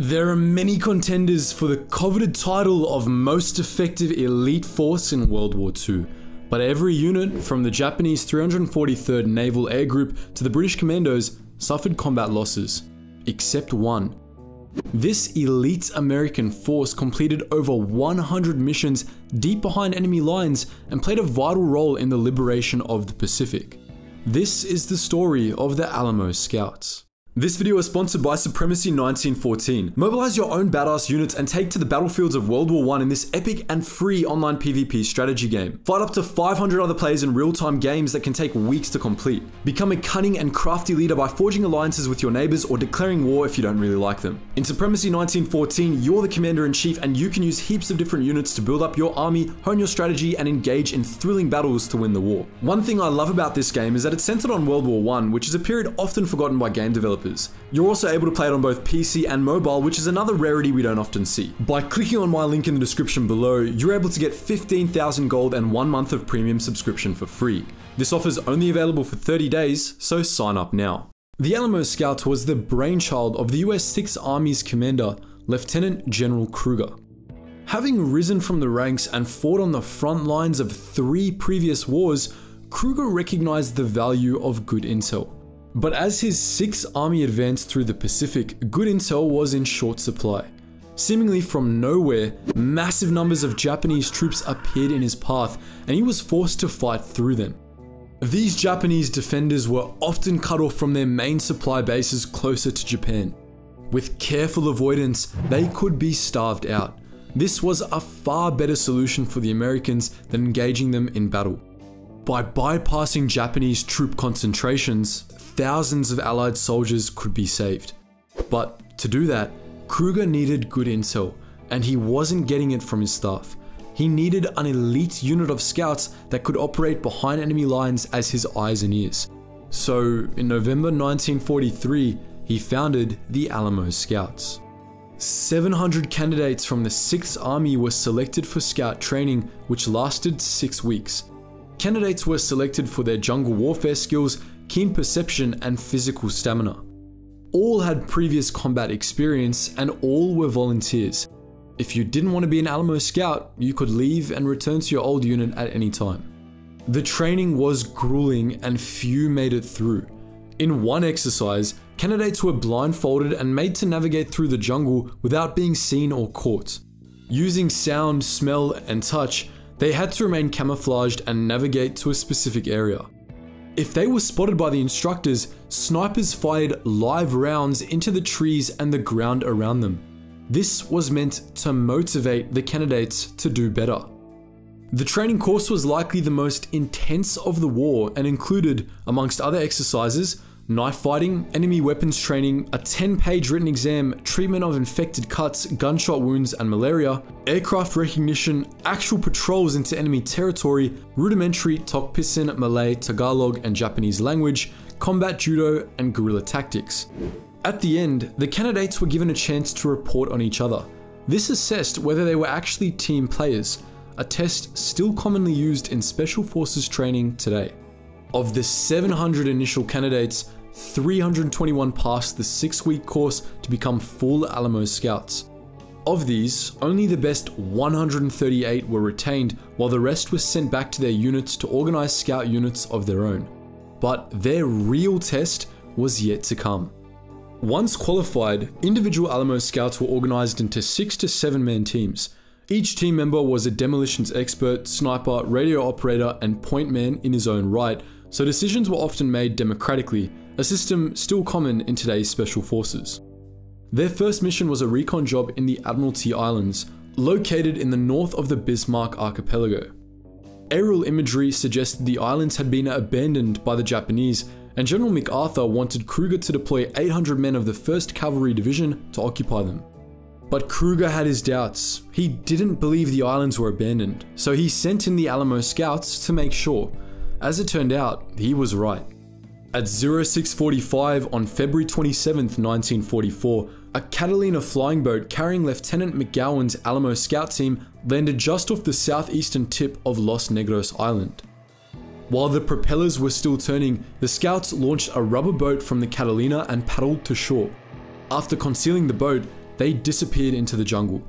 There are many contenders for the coveted title of most effective elite force in World War II, but every unit, from the Japanese 343rd Naval Air Group to the British Commandos, suffered combat losses, except one. This elite American force completed over 100 missions deep behind enemy lines and played a vital role in the liberation of the Pacific. This is the story of the Alamo Scouts. This video is sponsored by Supremacy 1914. Mobilize your own badass units and take to the battlefields of World War I in this epic and free online PvP strategy game. Fight up to 500 other players in real-time games that can take weeks to complete. Become a cunning and crafty leader by forging alliances with your neighbors or declaring war if you don't really like them. In Supremacy 1914, you're the commander-in-chief and you can use heaps of different units to build up your army, hone your strategy, and engage in thrilling battles to win the war. One thing I love about this game is that it's centered on World War I, which is a period often forgotten by game developers. You're also able to play it on both PC and mobile, which is another rarity we don't often see. By clicking on my link in the description below, you're able to get 15,000 gold and 1 month of premium subscription for free. This offer is only available for 30 days, so sign up now. The Alamo Scout was the brainchild of the US 6th Army's commander, Lieutenant General Krueger. Having risen from the ranks and fought on the front lines of 3 previous wars, Krueger recognized the value of good intel. But as his 6th Army advanced through the Pacific, good intel was in short supply. Seemingly from nowhere, massive numbers of Japanese troops appeared in his path, and he was forced to fight through them. These Japanese defenders were often cut off from their main supply bases closer to Japan. With careful avoidance, they could be starved out. This was a far better solution for the Americans than engaging them in battle. By bypassing Japanese troop concentrations, thousands of Allied soldiers could be saved. But to do that, Krueger needed good intel, and he wasn't getting it from his staff. He needed an elite unit of scouts that could operate behind enemy lines as his eyes and ears. So, in November 1943, he founded the Alamo Scouts. 700 candidates from the 6th Army were selected for scout training, which lasted 6 weeks. Candidates were selected for their jungle warfare skills, keen perception, and physical stamina. All had previous combat experience, and all were volunteers. If you didn't want to be an Alamo Scout, you could leave and return to your old unit at any time. The training was grueling, and few made it through. In one exercise, candidates were blindfolded and made to navigate through the jungle without being seen or caught. Using sound, smell, and touch, they had to remain camouflaged and navigate to a specific area. If they were spotted by the instructors, snipers fired live rounds into the trees and the ground around them. This was meant to motivate the candidates to do better. The training course was likely the most intense of the war and included, amongst other exercises, knife fighting, enemy weapons training, a 10-page written exam, treatment of infected cuts, gunshot wounds and malaria, aircraft recognition, actual patrols into enemy territory, rudimentary Tok Pisin, Malay, Tagalog and Japanese language, combat judo and guerrilla tactics. At the end, the candidates were given a chance to report on each other. This assessed whether they were actually team players, a test still commonly used in special forces training today. Of the 700 initial candidates, 321 passed the 6-week course to become full Alamo Scouts. Of these, only the best 138 were retained, while the rest were sent back to their units to organize scout units of their own. But their real test was yet to come. Once qualified, individual Alamo Scouts were organized into 6- to 7-man teams. Each team member was a demolitions expert, sniper, radio operator, and point man in his own right, so decisions were often made democratically, a system still common in today's special forces. Their first mission was a recon job in the Admiralty Islands, located in the north of the Bismarck Archipelago. Aerial imagery suggested the islands had been abandoned by the Japanese, and General MacArthur wanted Krueger to deploy 800 men of the 1st Cavalry Division to occupy them. But Krueger had his doubts. He didn't believe the islands were abandoned, so he sent in the Alamo Scouts to make sure. As it turned out, he was right. At 06:45 on February 27, 1944, a Catalina flying boat carrying Lieutenant McGowan's Alamo Scout team landed just off the southeastern tip of Los Negros Island. While the propellers were still turning, the Scouts launched a rubber boat from the Catalina and paddled to shore. After concealing the boat, they disappeared into the jungle.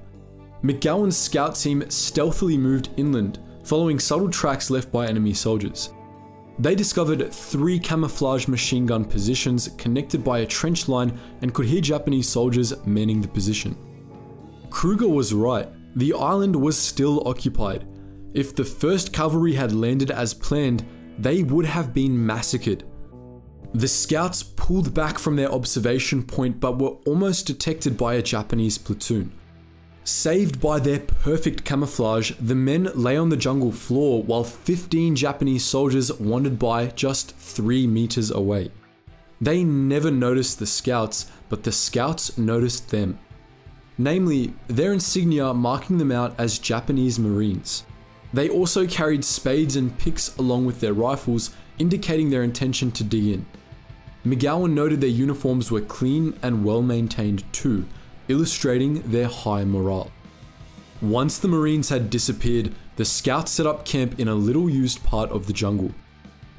McGowan's scout team stealthily moved inland, following subtle tracks left by enemy soldiers. They discovered 3 camouflaged machine gun positions connected by a trench line and could hear Japanese soldiers manning the position. Krueger was right, the island was still occupied. If the 1st Cavalry had landed as planned, they would have been massacred. The scouts pulled back from their observation point but were almost detected by a Japanese platoon. Saved by their perfect camouflage, the men lay on the jungle floor while 15 Japanese soldiers wandered by just 3 meters away. They never noticed the scouts, but the scouts noticed them. Namely, their insignia marking them out as Japanese Marines. They also carried spades and picks along with their rifles, indicating their intention to dig in. McGowan noted their uniforms were clean and well maintained too, illustrating their high morale. Once the Marines had disappeared, the scouts set up camp in a little used part of the jungle.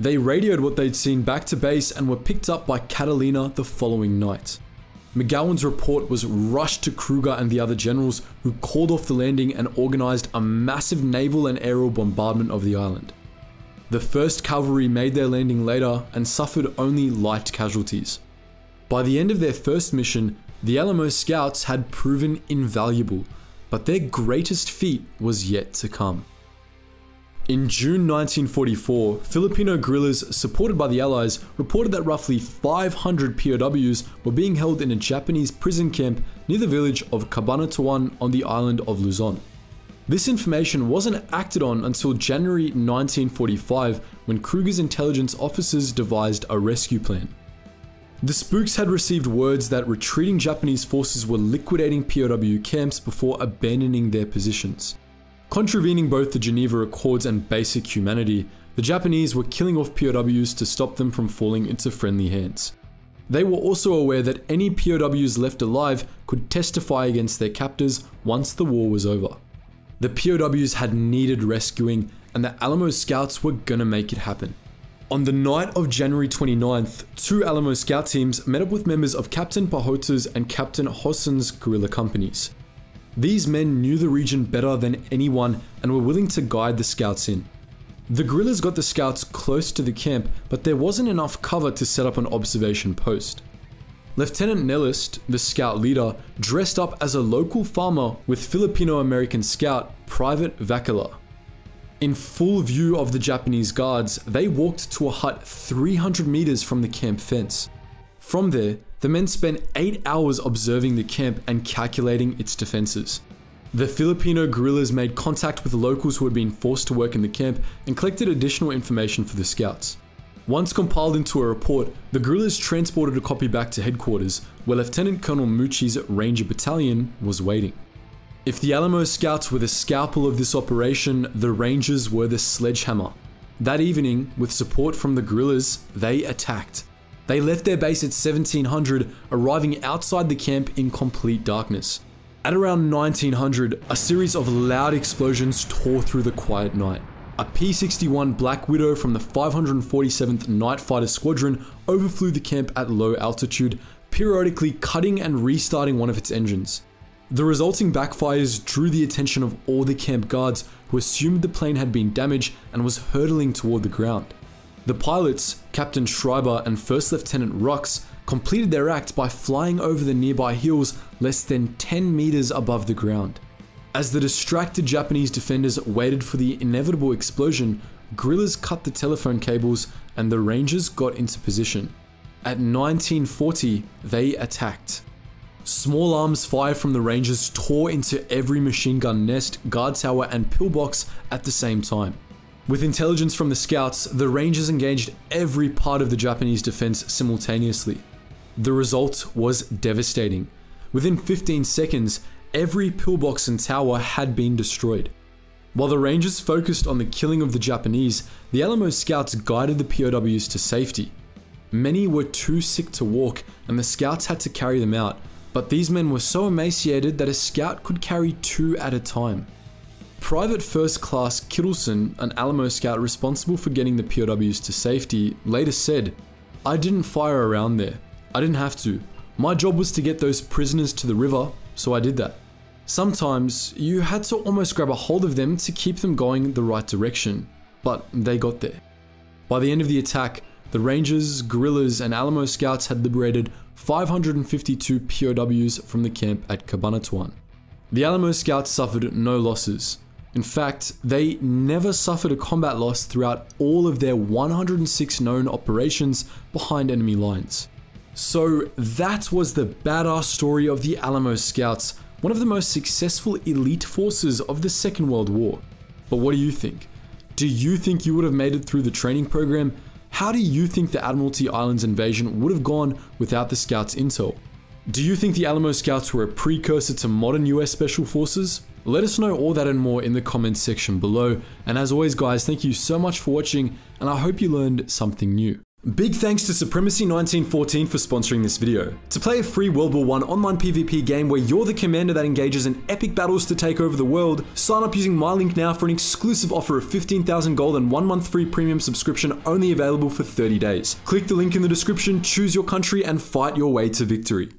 They radioed what they'd seen back to base and were picked up by Catalina the following night. McGowan's report was rushed to Krueger and the other generals, who called off the landing and organized a massive naval and aerial bombardment of the island. The 1st Cavalry made their landing later and suffered only light casualties. By the end of their 1st mission, the Alamo Scouts had proven invaluable, but their greatest feat was yet to come. In June 1944, Filipino guerrillas supported by the Allies reported that roughly 500 POWs were being held in a Japanese prison camp near the village of Cabanatuan on the island of Luzon. This information wasn't acted on until January 1945, when Krueger's intelligence officers devised a rescue plan. The spooks had received words that retreating Japanese forces were liquidating POW camps before abandoning their positions. Contravening both the Geneva Accords and basic humanity, the Japanese were killing off POWs to stop them from falling into friendly hands. They were also aware that any POWs left alive could testify against their captors once the war was over. The POWs had needed rescuing, and the Alamo Scouts were gonna make it happen. On the night of January 29th, 2 Alamo Scout teams met up with members of Captain Pajota's and Captain Hossen's guerrilla companies. These men knew the region better than anyone and were willing to guide the scouts in. The guerrillas got the scouts close to the camp, but there wasn't enough cover to set up an observation post. Lieutenant Nellist, the scout leader, dressed up as a local farmer with Filipino-American scout Private Vakila. In full view of the Japanese guards, they walked to a hut 300 meters from the camp fence. From there, the men spent 8 hours observing the camp and calculating its defenses. The Filipino guerrillas made contact with locals who had been forced to work in the camp and collected additional information for the scouts. Once compiled into a report, the guerrillas transported a copy back to headquarters, where Lieutenant Colonel Mucci's Ranger Battalion was waiting. If the Alamo Scouts were the scalpel of this operation, the Rangers were the sledgehammer. That evening, with support from the guerrillas, they attacked. They left their base at 1700, arriving outside the camp in complete darkness. At around 1900, a series of loud explosions tore through the quiet night. A P-61 Black Widow from the 547th Night Fighter Squadron overflew the camp at low altitude, periodically cutting and restarting one of its engines. The resulting backfires drew the attention of all the camp guards, who assumed the plane had been damaged and was hurtling toward the ground. The pilots, Captain Schreiber and First Lieutenant Rux, completed their act by flying over the nearby hills less than 10 meters above the ground. As the distracted Japanese defenders waited for the inevitable explosion, guerrillas cut the telephone cables and the Rangers got into position. At 1940, they attacked. Small arms fire from the Rangers tore into every machine gun nest, guard tower and pillbox at the same time. With intelligence from the scouts, the Rangers engaged every part of the Japanese defense simultaneously. The result was devastating. Within 15 seconds, every pillbox and tower had been destroyed. While the Rangers focused on the killing of the Japanese, the Alamo Scouts guided the POWs to safety. Many were too sick to walk, and the scouts had to carry them out. But these men were so emaciated that a scout could carry 2 at a time. Private First Class Kittleson, an Alamo Scout responsible for getting the POWs to safety, later said, "I didn't fire around there. I didn't have to. My job was to get those prisoners to the river so I did that. Sometimes you had to almost grab a hold of them to keep them going the right direction, but they got there. By the end of the attack, the Rangers, Guerrillas and Alamo Scouts had liberated 552 POWs from the camp at Cabanatuan. The Alamo Scouts suffered no losses. In fact, they never suffered a combat loss throughout all of their 106 known operations behind enemy lines. So that was the badass story of the Alamo Scouts, one of the most successful elite forces of the Second World War. But what do you think? Do you think you would have made it through the training program? How do you think the Admiralty Islands invasion would have gone without the Scouts' intel? Do you think the Alamo Scouts were a precursor to modern US Special Forces? Let us know all that and more in the comments section below. And as always guys, thank you so much for watching and I hope you learned something new. Big thanks to Supremacy 1914 for sponsoring this video. To play a free World War I online PvP game where you're the commander that engages in epic battles to take over the world, sign up using my link now for an exclusive offer of 15,000 gold and 1 month free premium subscription only available for 30 days. Click the link in the description, choose your country and fight your way to victory.